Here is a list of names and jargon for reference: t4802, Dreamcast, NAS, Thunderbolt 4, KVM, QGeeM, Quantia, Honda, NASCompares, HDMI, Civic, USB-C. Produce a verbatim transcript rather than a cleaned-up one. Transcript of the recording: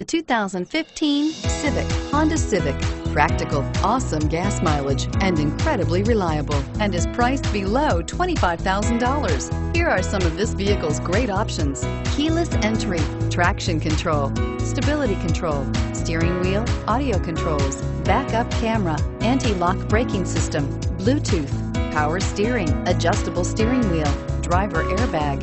The two thousand fifteen Civic, Honda Civic. Practical, awesome gas mileage, and incredibly reliable, and is priced below twenty-five thousand dollars. Here are some of this vehicle's great options: keyless entry, traction control, stability control, steering wheel audio controls, backup camera, anti-lock braking system, Bluetooth, power steering, adjustable steering wheel, driver airbag.